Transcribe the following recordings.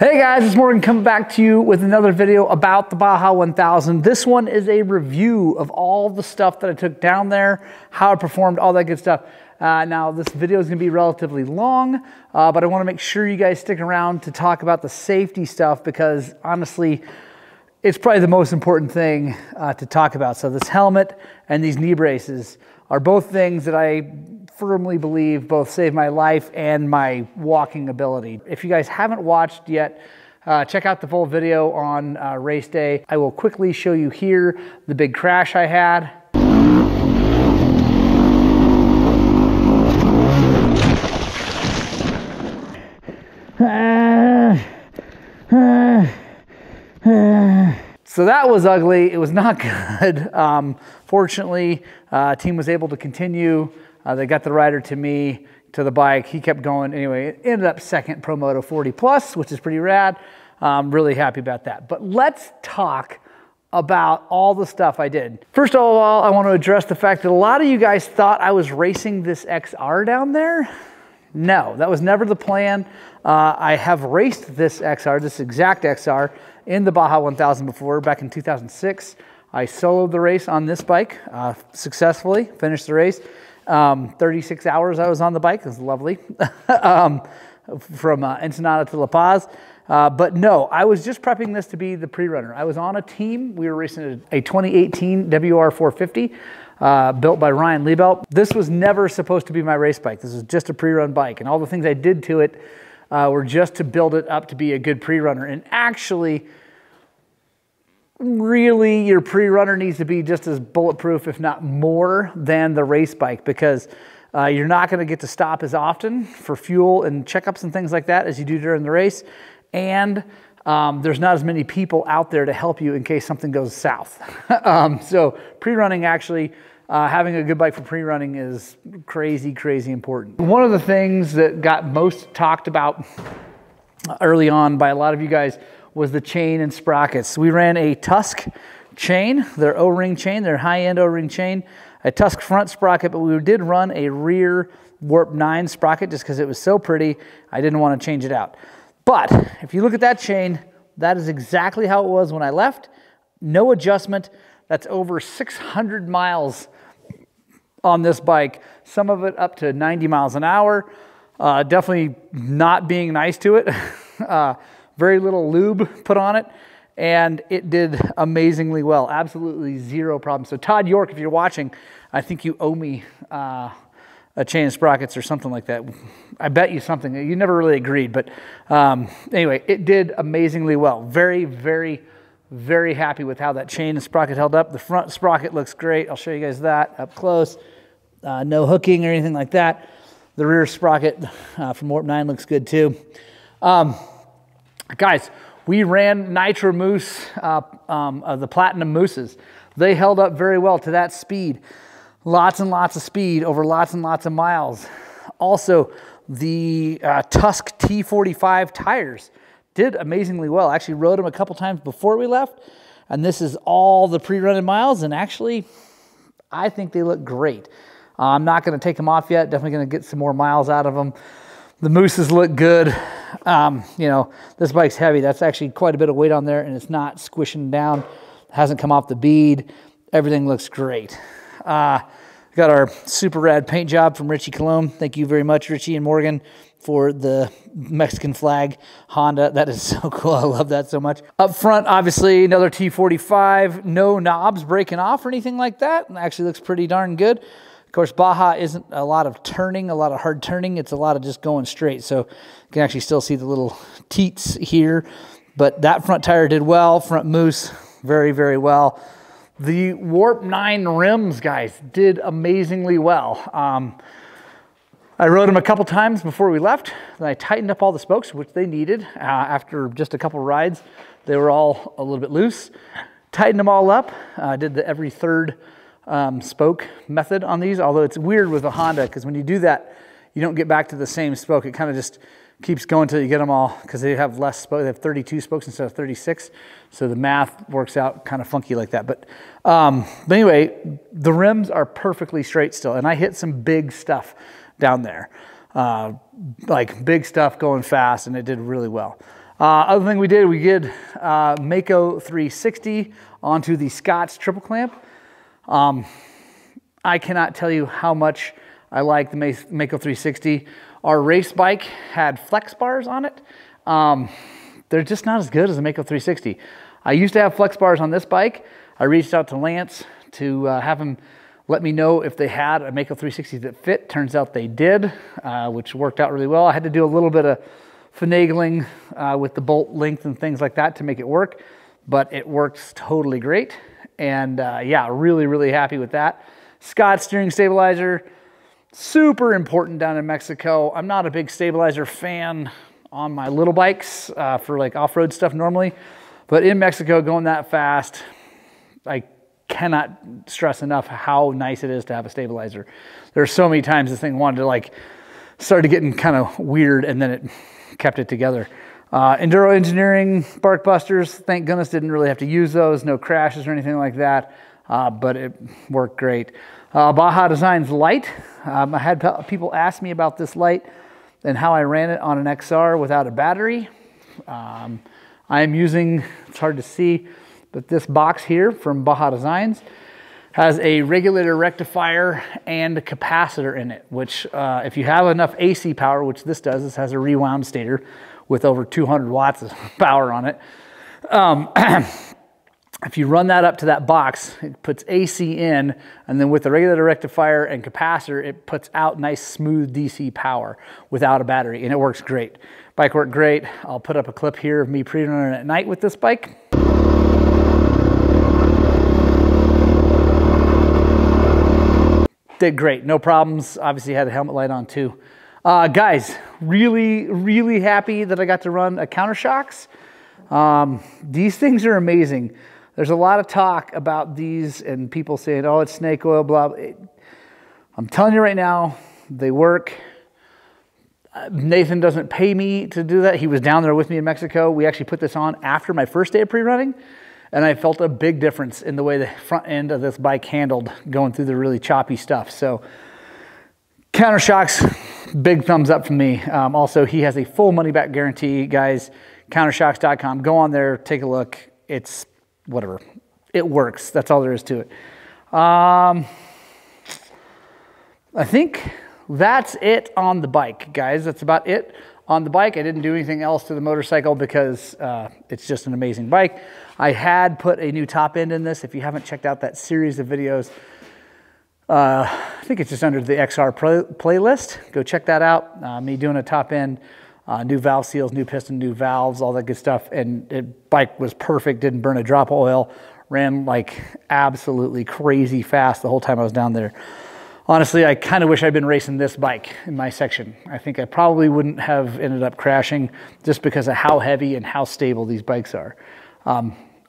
Hey guys, it's Morgan coming back to you with another video about the Baja 1000. This one is a review of all the stuff that I took down there, how I performed, all that good stuff. Now this video is going to be relatively long, but I want to make sure you guys stick around to talk about the safety stuff because honestly, it's probably the most important thing to talk about. So this helmet and these knee braces are both things that I firmly believe both save my life and my walking ability. If you guys haven't watched yet, check out the full video on race day. I will quickly show you here the big crash I had. So that was ugly. It was not good. Fortunately, team was able to continue. They got the rider to me, to the bike. He kept going. Anyway, it ended up second Pro Moto 40 Plus, which is pretty rad. I'm really happy about that. But let's talk about all the stuff I did. First of all, I want to address the fact that a lot of you guys thought I was racing this XR down there. No, that was never the plan. I have raced this XR, this exact XR, in the Baja 1000 before, back in 2006. I soloed the race on this bike successfully, finished the race. 36 hours I was on the bike. It was lovely. From Ensenada to La Paz. But no, I was just prepping this to be the pre-runner. I was on a team. We were racing a 2018 WR450 built by Ryan Liebel. This was never supposed to be my race bike. This was just a pre-run bike. And all the things I did to it were just to build it up to be a good pre-runner. And actually, really, your pre-runner needs to be just as bulletproof, if not more, than the race bike, because you're not going to get to stop as often for fuel and checkups and things like that as you do during the race. And there's not as many people out there to help you in case something goes south. So pre-running, actually, having a good bike for pre-running is crazy, crazy important. One of the things that got most talked about early on by a lot of you guys was the chain and sprockets. We ran a Tusk chain, their O-ring chain, their high-end O-ring chain, a Tusk front sprocket, but we did run a rear Warp 9 sprocket just because it was so pretty, I didn't want to change it out. But if you look at that chain, that is exactly how it was when I left. No adjustment. That's over 600 miles on this bike, some of it up to 90 miles an hour. Definitely not being nice to it. Very little lube put on it, and it did amazingly well. Absolutely zero problem. So Todd York, if you're watching, I think you owe me a chain of sprockets or something like that. I bet you something. You never really agreed, but anyway, it did amazingly well. Very, very, very happy with how that chain and sprocket held up. The front sprocket looks great. I'll show you guys that up close. No hooking or anything like that. The rear sprocket from Warp 9 looks good too. Guys, we ran Nitro Mousse, the Platinum Mousses. They held up very well to that speed. Lots and lots of speed over lots and lots of miles. Also, the Tusk T45 tires did amazingly well. I actually rode them a couple times before we left, and this is all the pre-running miles, and actually, I think they look great. I'm not going to take them off yet. Definitely going to get some more miles out of them. The Mousses look good. You know, this bike's heavy. That's actually quite a bit of weight on there, and it's not squishing down. It hasn't come off the bead. Everything looks great. Got our super rad paint job from Richie Colomb. Thank you very much, Richie and Morgan, for the Mexican flag Honda. That is so cool. I love that so much. Up front, obviously, another T45. No knobs breaking off or anything like that. It actually looks pretty darn good. Of course, Baja isn't a lot of turning, a lot of hard turning. It's a lot of just going straight. So you can actually still see the little teats here. But that front tire did well. Front Mousse, very, very well. The Warp 9 rims, guys, did amazingly well. I rode them a couple times before we left. Then I tightened up all the spokes, which they needed. After just a couple rides, they were all a little bit loose. Tightened them all up. I did the every third spoke method on these, although it's weird with a Honda because when you do that, you don't get back to the same spoke. It kind of just keeps going until you get them all because they have less spoke. They have 32 spokes instead of 36, so the math works out kind of funky like that. But anyway, the rims are perfectly straight still, and I hit some big stuff down there, like big stuff going fast, and it did really well. Other thing we did, we did Mako 360 onto the Scott's triple clamp. I cannot tell you how much I like the Mako 360. Our race bike had flex bars on it. They're just not as good as the Mako 360. I used to have flex bars on this bike. I reached out to Lance to have him let me know if they had a Mako 360 that fit. Turns out they did, which worked out really well. I had to do a little bit of finagling with the bolt length and things like that to make it work, but it works totally great. And yeah, really, really happy with that. Scott steering stabilizer, super important down in Mexico. I'm not a big stabilizer fan on my little bikes for like off-road stuff normally, but in Mexico going that fast, I cannot stress enough how nice it is to have a stabilizer. There's so many times this thing wanted to like, started getting kind of weird and then it kept it together. Enduro Engineering, Bark Busters, thank goodness didn't really have to use those, no crashes or anything like that, but it worked great. Baja Designs light, I had people ask me about this light and how I ran it on an XR without a battery. I am using, it's hard to see, but this box here from Baja Designs has a regulator rectifier and a capacitor in it, which if you have enough AC power, which this does, this has a rewound stator with over 200 watts of power on it. If you run that up to that box, it puts AC in, and then with the regulator rectifier and capacitor, it puts out nice smooth DC power without a battery, and it works great. Bike worked great. I'll put up a clip here of me pre-running at night with this bike. Did great, no problems. Obviously had a helmet light on too. Guys, really, really happy that I got to run a Countershocks. These things are amazing. There's a lot of talk about these and people saying, oh, it's snake oil, blah, blah. I'm telling you right now, they work. Nathan doesn't pay me to do that. He was down there with me in Mexico. We actually put this on after my first day of pre-running. And I felt a big difference in the way the front end of this bike handled going through the really choppy stuff. So Countershocks, big thumbs up from me. Also, he has a full money back guarantee, guys. Countershocks.com. Go on there, take a look. It's whatever. It works. That's all there is to it. I think that's it on the bike, guys. That's about it on the bike. I didn't do anything else to the motorcycle because it's just an amazing bike. I had put a new top end in this. If you haven't checked out that series of videos, I think it's just under the XR playlist. Go check that out. Me doing a top end, new valve seals, new piston, new valves, all that good stuff. And the bike was perfect. Didn't burn a drop of oil. Ran like absolutely crazy fast the whole time I was down there. Honestly, I kind of wish I'd been racing this bike in my section. I think I probably wouldn't have ended up crashing just because of how heavy and how stable these bikes are.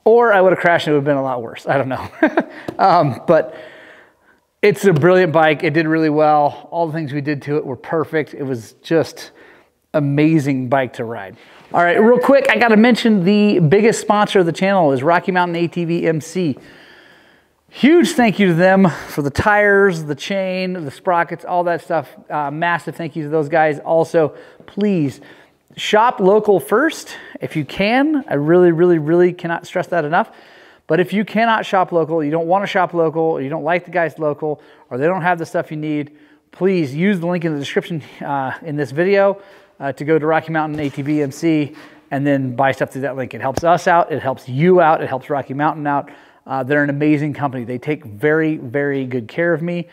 Or I would have crashed and it would have been a lot worse. I don't know. But it's a brilliant bike. It did really well. All the things we did to it were perfect. It was just amazing bike to ride. All right, real quick, I got to mention the biggest sponsor of the channel is Rocky Mountain ATV/MC. Huge thank you to them for the tires, the chain, the sprockets, all that stuff. Massive thank you to those guys. Also, please shop local first if you can. I really, really, really cannot stress that enough. But if you cannot shop local, you don't want to shop local, or you don't like the guys local, or they don't have the stuff you need, please use the link in the description in this video to go to Rocky Mountain ATV/MC and then buy stuff through that link. It helps us out. It helps you out. It helps Rocky Mountain out. They're an amazing company. They take very, very good care of me.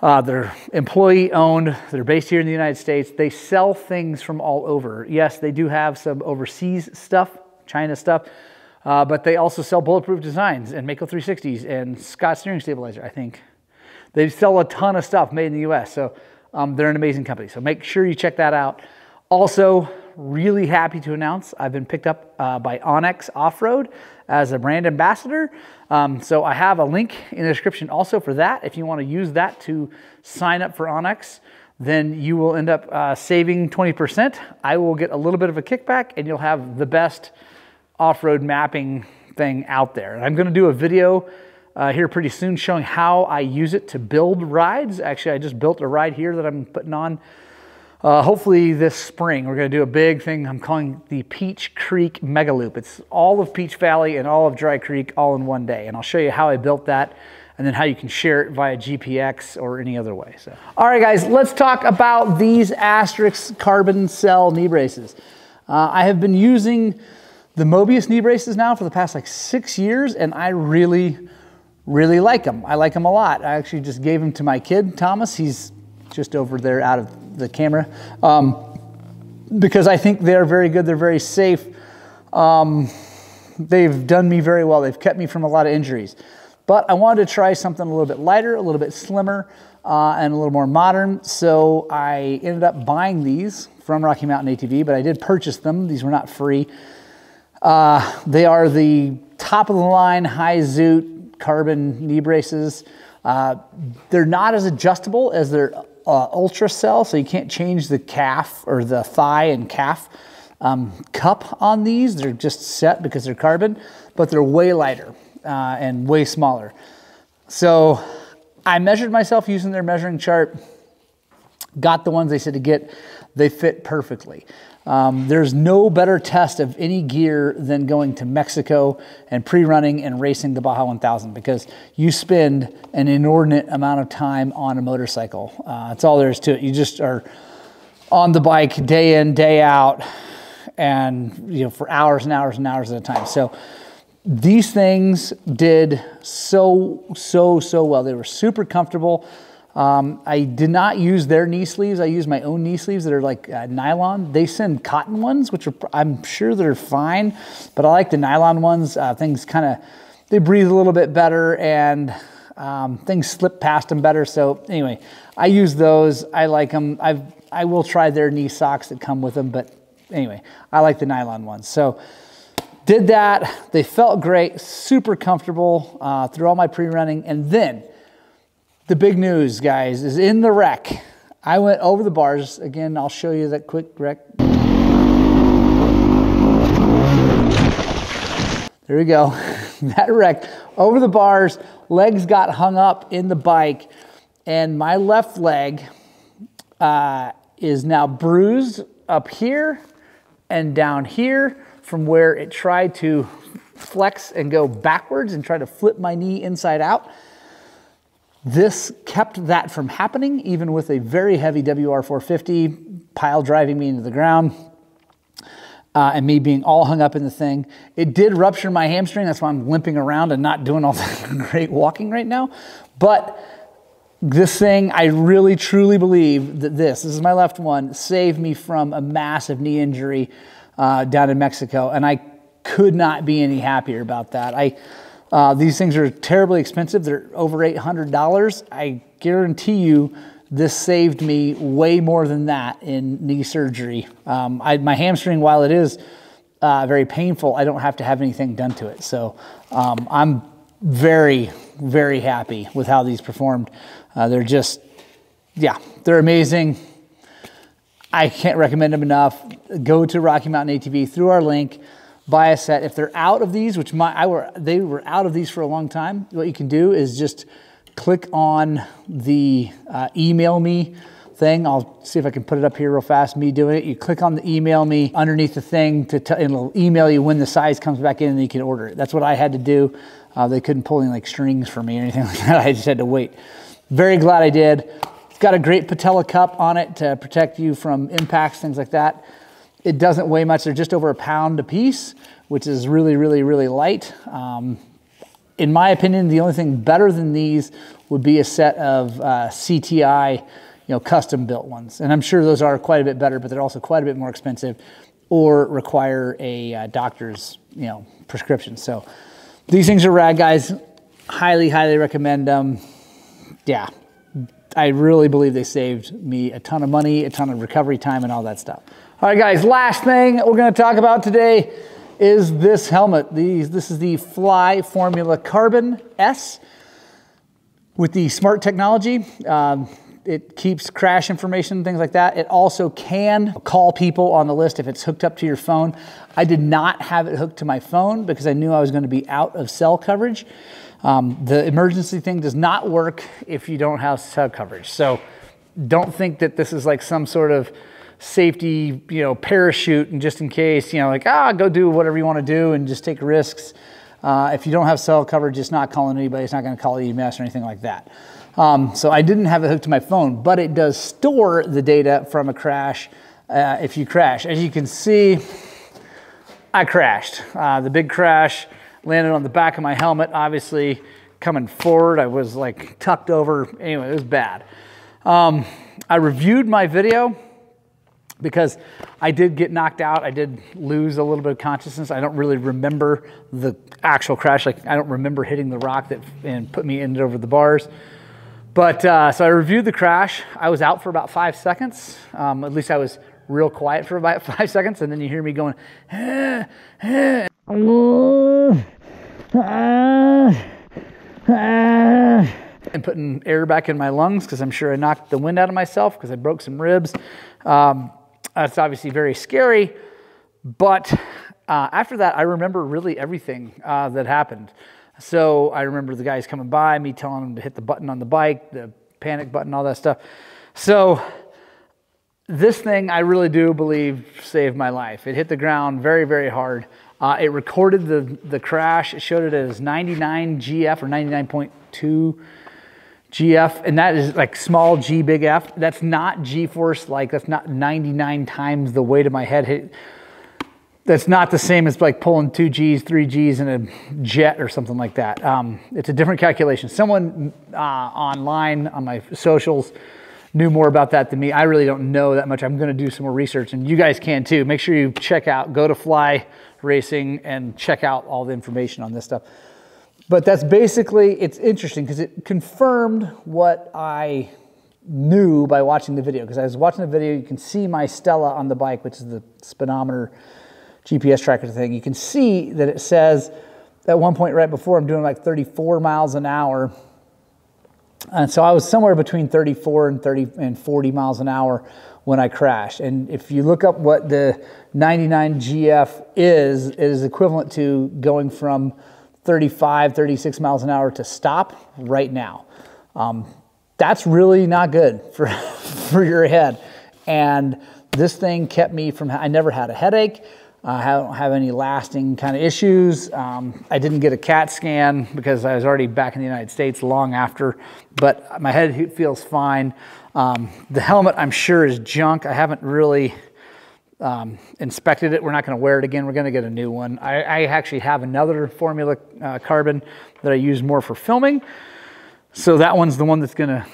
They're employee owned. They're based here in the United States. They sell things from all over. Yes, they do have some overseas stuff, China stuff, but they also sell Bulletproof Designs and Mako 360s and Scott steering stabilizer, I think. They sell a ton of stuff made in the US. So they're an amazing company. So make sure you check that out. Also, really happy to announce I've been picked up by Onyx Off-Road as a brand ambassador. So I have a link in the description also for that. If you want to use that to sign up for Onyx, then you will end up saving 20%. I will get a little bit of a kickback and you'll have the best off-road mapping thing out there. And I'm going to do a video here pretty soon showing how I use it to build rides. Actually, I just built a ride here that I'm putting on Hopefully this spring, we're going to do a big thing I'm calling the Peach Creek Mega Loop. It's all of Peach Valley and all of Dry Creek all in one day. And I'll show you how I built that and then how you can share it via GPX or any other way. So, all right, guys, let's talk about these Asterisk Carbon Cell knee braces. I have been using the Mobius knee braces now for the past like 6 years, and I really like them. I like them a lot. I actually just gave them to my kid, Thomas. He's just over there out of the camera, because I think they're very good. They're very safe. They've done me very well. They've kept me from a lot of injuries, but I wanted to try something a little bit lighter, a little bit slimmer, and a little more modern. So I ended up buying these from Rocky Mountain ATV, but I did purchase them. These were not free. They are the top of the line high zoot carbon knee braces. They're not as adjustable as their UltraCell, so you can't change the calf or the thigh and calf cup on these. They're just set because they're carbon, but they're way lighter and way smaller. So I measured myself using their measuring chart, got the ones they said to get. They fit perfectly. There's no better test of any gear than going to Mexico and pre-running and racing the Baja 1000, because you spend an inordinate amount of time on a motorcycle. That's all there is to it. You just are on the bike day in, day out, and you know, for hours and hours and hours at a time. So these things did so well. They were super comfortable. I did not use their knee sleeves. I used my own knee sleeves that are like nylon. They send cotton ones, which are, I'm sure they're fine, but I like the nylon ones. Things kind of, they breathe a little bit better, and things slip past them better. So anyway, I use those. I like them. I will try their knee socks that come with them, but anyway, I like the nylon ones. So did that. They felt great, super comfortable through all my pre-running. And then the big news, guys, is in the wreck. I went over the bars. Again, I'll show you that quick wreck. There we go. That wreck. Over the bars, legs got hung up in the bike, and my left leg is now bruised up here and down here from where it tried to flex and go backwards and try to flip my knee inside out. This kept that from happening, even with a very heavy WR450 pile driving me into the ground and me being all hung up in the thing. It did rupture my hamstring. That's why I'm limping around and not doing all that great walking right now. But this thing, I really truly believe that this is my left one, saved me from a massive knee injury down in Mexico. And I could not be any happier about that. These things are terribly expensive. They're over $800. I guarantee you this saved me way more than that in knee surgery. My hamstring, while it is very painful, I don't have to have anything done to it. So I'm very happy with how these performed. They're just, yeah, they're amazing. I can't recommend them enough. Go to Rocky Mountain ATV through our link. Buy a set. If they're out of these, which they were out of these for a long time, what you can do is just click on the email me thing. I'll see if I can put it up here real fast, me doing it. You click on the email me underneath the thing, and it'll email you when the size comes back in and you can order it. That's what I had to do. They couldn't pull any like strings for me or anything like that. I just had to wait. Very glad I did. It's got a great patella cup on it to protect you from impacts, things like that. It doesn't weigh much. They're just over a pound a piece, which is really light. In my opinion, the only thing better than these would be a set of CTI, you know, custom built ones. And I'm sure those are quite a bit better, but they're also quite a bit more expensive or require a doctor's, you know, prescription. So these things are rad, guys. Highly recommend them. Yeah, I really believe they saved me a ton of money, a ton of recovery time, and all that stuff. All right, guys, last thing we're gonna talk about today is this helmet. This is the Fly Formula Carbon S with the smart technology. It keeps crash information, things like that. It also can call people on the list if it's hooked up to your phone. I did not have it hooked to my phone because I knew I was gonna be out of cell coverage. The emergency thing does not work if you don't have cell coverage. So don't think that this is like some sort of safety, you know, parachute, and just in case, you know, like, go do whatever you want to do and just take risks. If you don't have cell coverage, it's not calling anybody. It's not going to call EMS or anything like that. So I didn't have it hooked to my phone, but it does store the data from a crash if you crash. As you can see, I crashed. The big crash landed on the back of my helmet, obviously coming forward. I was like tucked over. Anyway, it was bad. I reviewed my video because I did get knocked out. I did lose a little bit of consciousness. I don't really remember the actual crash. Like, I don't remember hitting the rock that and put me in over the bars. But so I reviewed the crash. I was out for about 5 seconds. At least I was real quiet for about 5 seconds. And then you hear me going, eh, eh. And putting air back in my lungs because I'm sure I knocked the wind out of myself because I broke some ribs. That's obviously very scary, but after that, I remember really everything that happened. So I remember the guys coming by, me telling them to hit the button on the bike, the panic button, all that stuff. So this thing, I really do believe, saved my life. It hit the ground very, very hard. It recorded the crash. It showed it as 99 GF or 99.2 GF, and that is like small G, big F. That's not G-force, like that's not 99 times the weight of my head hit. That's not the same as like pulling 2 Gs, 3 Gs in a jet or something like that. It's a different calculation. Someone online on my socials knew more about that than me. I really don't know that much. I'm going to do some more research, and you guys can too. Make sure you check out, go to Fly Racing and check out all the information on this stuff. But that's basically, it's interesting because it confirmed what I knew by watching the video. Because I was watching the video, you can see my Stella on the bike, which is the speedometer GPS tracker thing. You can see that it says at one point right before I'm doing like 34 miles an hour. And so I was somewhere between 34 and 40 miles an hour when I crashed. And if you look up what the 99 GF is, it is equivalent to going from 35, 36 miles an hour to stop right now. That's really not good for, for your head. And this thing kept me from, I never had a headache. I don't have any lasting kind of issues. I didn't get a CAT scan because I was already back in the United States long after, but my head feels fine. The helmet, I'm sure, is junk. I haven't really inspected it. We're not going to wear it again. We're going to get a new one. I actually have another Formula Carbon that I use more for filming. So that one's the one that's going to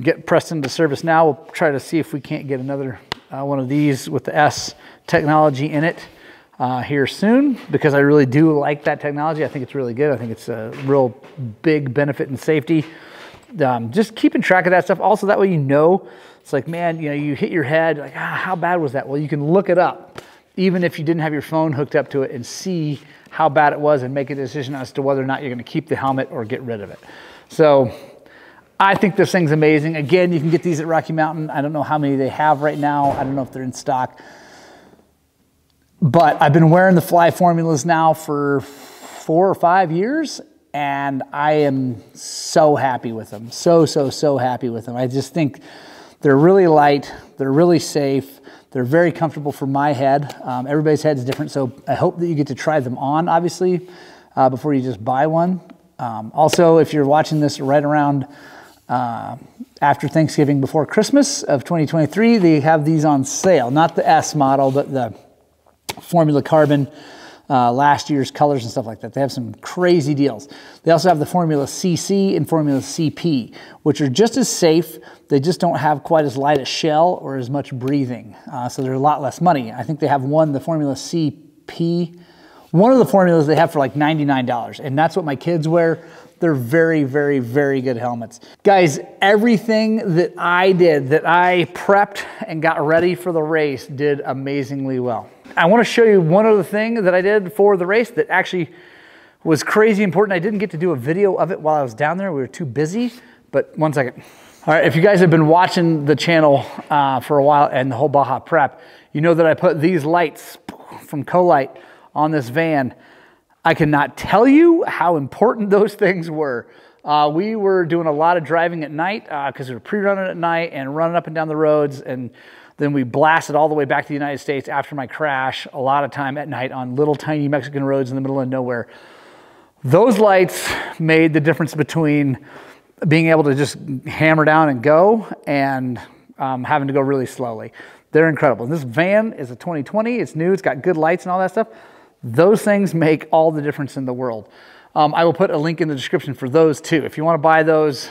get pressed into service now. We'll try to see if we can't get another one of these with the S technology in it here soon, because I really do like that technology. I think it's really good. I think it's a real big benefit in safety. Just keeping track of that stuff. Also, that way you know. It's like, man, you know, you hit your head, like, how bad was that? Well, you can look it up, even if you didn't have your phone hooked up to it, and see how bad it was and make a decision as to whether or not you're going to keep the helmet or get rid of it. So I think this thing's amazing. Again, you can get these at Rocky Mountain. I don't know how many they have right now. I don't know if they're in stock. But I've been wearing the Fly Formulas now for 4 or 5 years, and I am so happy with them. So, so, so happy with them. I just think they're really light, they're really safe, they're very comfortable for my head. Everybody's head's different, so I hope that you get to try them on, obviously, before you just buy one. Also, if you're watching this right around after Thanksgiving, before Christmas of 2023, they have these on sale. Not the S model, but the Formula Carbon, last year's colors and stuff like that. They have some crazy deals. They also have the Formula CC and Formula CP, which are just as safe. They just don't have quite as light a shell or as much breathing. So they're a lot less money. I think they have one, the Formula CP, one of the formulas they have for like $99. And that's what my kids wear. They're very, very, very good helmets. Guys, everything that I did, that I prepped and got ready for the race, did amazingly well. I want to show you one other thing that I did for the race that actually was crazy important. I didn't get to do a video of it while I was down there. We were too busy, but one second. All right, if you guys have been watching the channel for a while and the whole Baja prep, you know that I put these lights from Colite on this van. I cannot tell you how important those things were. We were doing a lot of driving at night because we were pre-running at night and running up and down the roads, and then we blasted all the way back to the United States after my crash, a lot of time at night on little tiny Mexican roads in the middle of nowhere. Those lights made the difference between being able to just hammer down and go and having to go really slowly. They're incredible. And this van is a 2020. It's new. It's got good lights and all that stuff. Those things make all the difference in the world. I will put a link in the description for those too. If you want to buy those,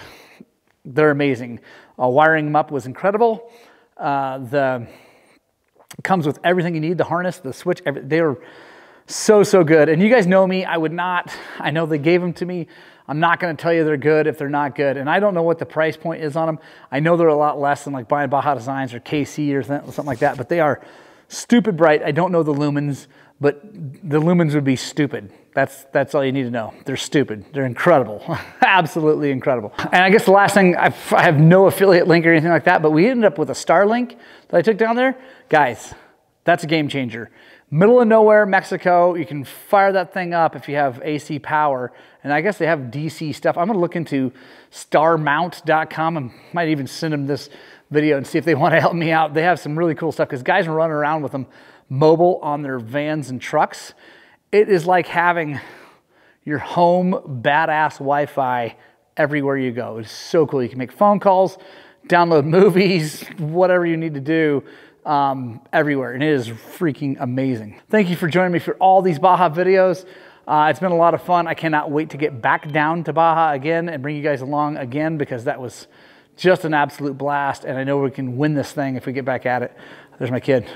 they're amazing. Wiring them up was incredible. Comes with everything you need, the harness, the switch, they are so, so good. And you guys know me, I know they gave them to me. I'm not going to tell you they're good if they're not good. And I don't know what the price point is on them. I know they're a lot less than like buying Baja Designs or KC or something like that, but they are stupid bright. I don't know the lumens, but the lumens would be stupid. That's all you need to know. They're stupid. They're incredible. Absolutely incredible. And I guess the last thing, I have no affiliate link or anything like that, but we ended up with a Starlink that I took down there. Guys, that's a game changer. Middle of nowhere, Mexico, you can fire that thing up if you have AC power. And I guess they have DC stuff. I'm going to look into starmount.com and might even send them this video and see if they want to help me out. They have some really cool stuff because guys are running around with them mobile on their vans and trucks. It is like having your home badass Wi-Fi everywhere you go. It's so cool. You can make phone calls, download movies, whatever you need to do. Everywhere, and it is freaking amazing. Thank you for joining me for all these Baja videos. It's been a lot of fun. I cannot wait to get back down to Baja again and bring you guys along again because that was just an absolute blast, and I know we can win this thing if we get back at it. There's my kid.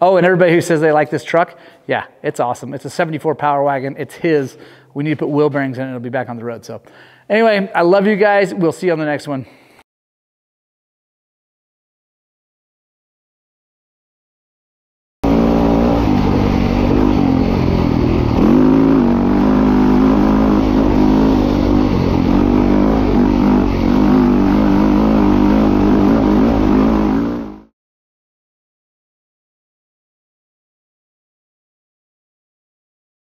Oh, and everybody who says they like this truck, yeah, it's awesome. It's a 74 Power Wagon. It's his. We need to put wheel bearings in it. It'll be back on the road. So anyway, I love you guys. We'll see you on the next one.